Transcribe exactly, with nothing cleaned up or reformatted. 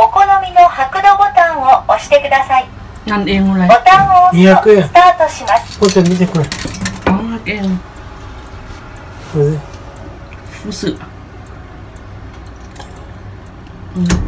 お好みの白土ボタンを押してください。何円もない。ボタンを押すとスタートします。これ見てこれ。にひゃくえん。これ。複数。うん。